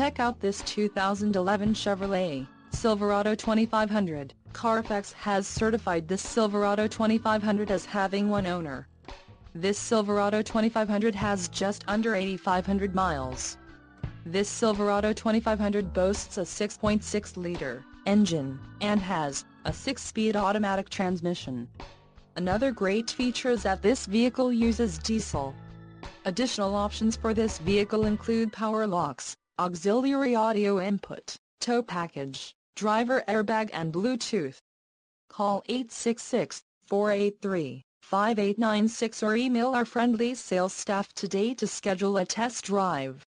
Check out this 2011 Chevrolet Silverado 2500. Carfax has certified this Silverado 2500 as having one owner. This Silverado 2500 has just under 8,500 miles. This Silverado 2500 boasts a 6.6-liter engine and has a 6-speed automatic transmission. Another great feature is that this vehicle uses diesel. Additional options for this vehicle include power locks, auxiliary audio input, tow package, driver airbag and Bluetooth. Call 866-483-5896 or email our friendly sales staff today to schedule a test drive.